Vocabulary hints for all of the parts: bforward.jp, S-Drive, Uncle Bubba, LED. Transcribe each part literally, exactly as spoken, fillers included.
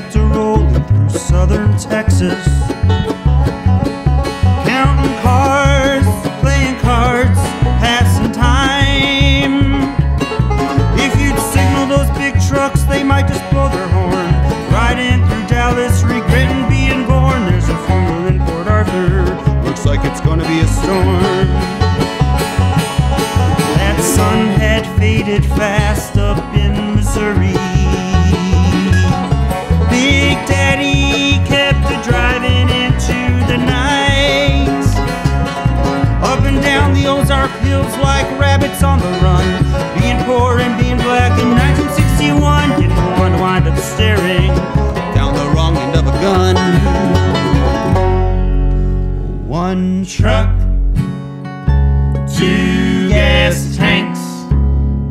head to rolling through southern Texas, counting cards, playing cards, passing time. If you'd signal those big trucks, they might just blow their horn. Riding through Dallas, regretting being born. There's a funeral in Port Arthur, looks like it's gonna be a storm. That sun had faded fast up in Missouri. Big Daddy kept a driving into the night, up and down the Ozark Hills like rabbits on the run, being poor and being black in nineteen sixty-one. Didn't want to wind up staring down the wrong end of a gun. One truck, two gas tanks,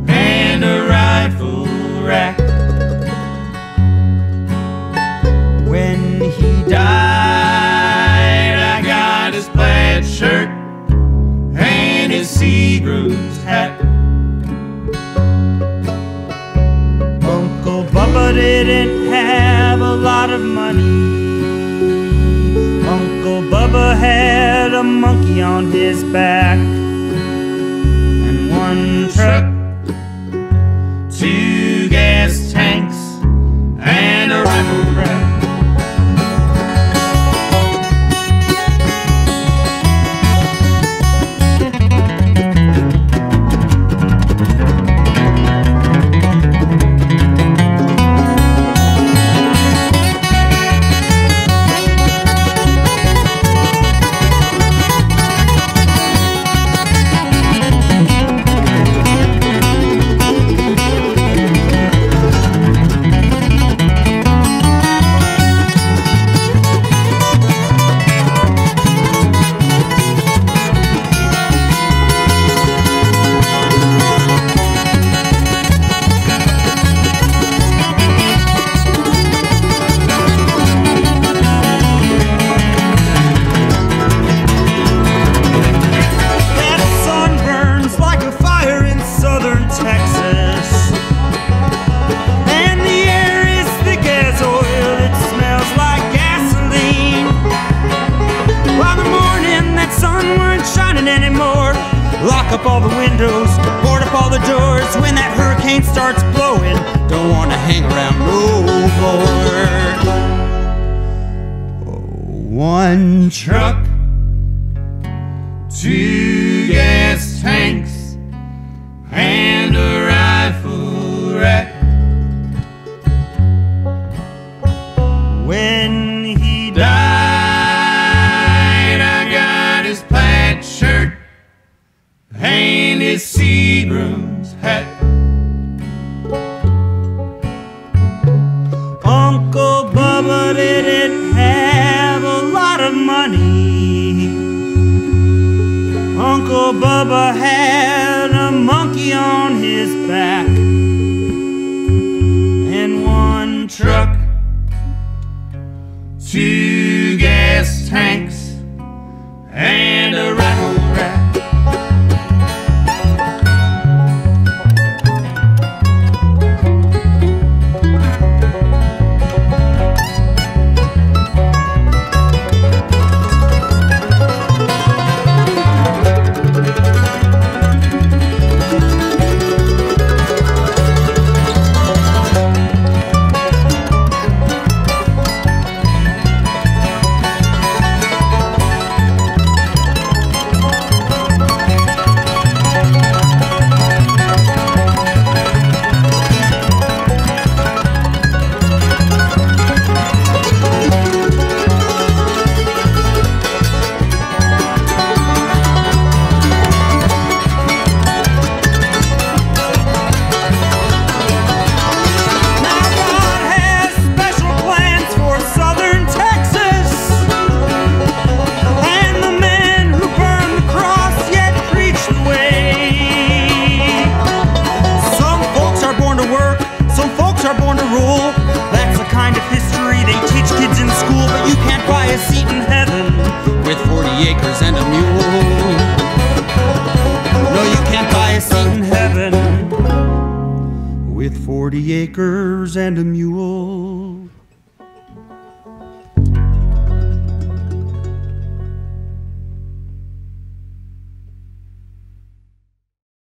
and a rifle rack. He died, I got his plaid shirt and his sea-bruised hat. Uncle Bubba didn't have a lot of money. Uncle Bubba had a monkey on his back. And one truck, two gas tanks, and a rifle rack. Lock up all the windows, board up all the doors. When that hurricane starts blowing, don't want to hang around no more. One truck, two gas tanks, and a rifle rack. When he died, I got his plaid shirt and his sea-bruised hat. Uncle Bubba didn't have a lot of money. Uncle Bubba had a monkey on his back. And one truck, two gas tanks, and a rattle rack. Acres and a mule. No, you can't buy a seat in heaven with forty acres and a mule.